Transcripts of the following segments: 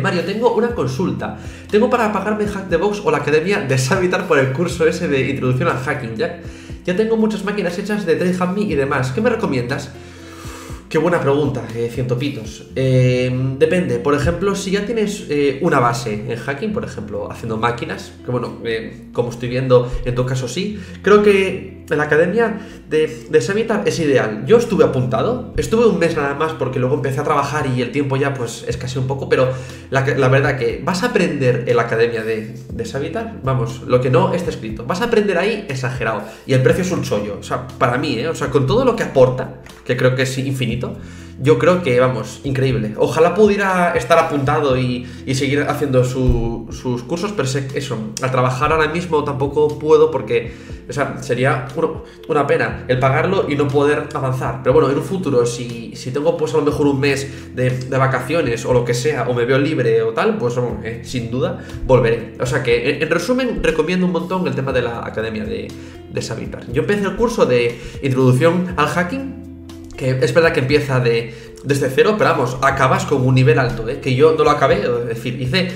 Mario, tengo una consulta. Tengo para pagarme Hack the Box o la academia de S4vitar por el curso ese de introducción al hacking, Jack. Ya tengo muchas máquinas hechas de TryHackMe y demás. ¿Qué me recomiendas? Qué buena pregunta, cientopitos. Depende, por ejemplo, si ya tienes una base en hacking, por ejemplo, haciendo máquinas, que bueno, como estoy viendo, en tu caso sí, creo que la academia de S4vitar es ideal. Yo estuve apuntado, estuve un mes nada más porque luego empecé a trabajar y el tiempo ya pues escaseó un poco, pero la verdad que vas a aprender en la academia de S4vitar, vamos, lo que no está escrito, vas a aprender ahí exagerado y el precio es un chollo, o sea, para mí, o sea, con todo lo que aporta, que creo que es infinito, yo creo que, vamos, increíble. Ojalá pudiera estar apuntado y seguir haciendo sus cursos, pero eso, al trabajar ahora mismo tampoco puedo porque, o sea, sería una pena el pagarlo y no poder avanzar. Pero bueno, en un futuro, si tengo pues a lo mejor un mes de vacaciones o lo que sea, o me veo libre o tal, pues sin duda volveré. O sea que, en resumen, recomiendo un montón el tema de la academia de S4vitar. Yo empecé el curso de introducción al hacking, que es verdad que empieza desde cero, pero vamos, acabas con un nivel alto, que yo no lo acabé, es decir,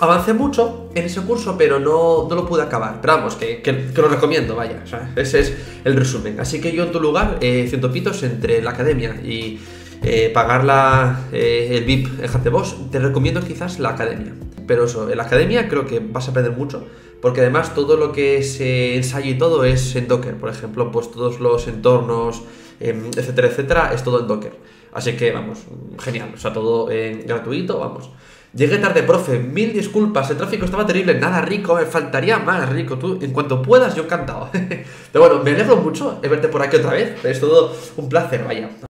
avancé mucho en ese curso, pero no lo pude acabar, pero vamos, que lo recomiendo, vaya, o sea, ese es el resumen. Así que yo en tu lugar, cientopitos, entre la academia y pagar el VIP en Hack the Box, te recomiendo quizás la academia. Pero eso, en la academia creo que vas a aprender mucho, porque además todo lo que se ensaya y todo es en Docker, por ejemplo, pues todos los entornos, etcétera, etcétera, es todo en Docker. Así que, vamos, genial, o sea, todo gratuito, vamos. Llegué tarde, profe, mil disculpas, el tráfico estaba terrible, nada rico, me faltaría más rico, tú, en cuanto puedas, yo encantado. Pero bueno, me alegro mucho de verte por aquí otra vez, es todo un placer, vaya.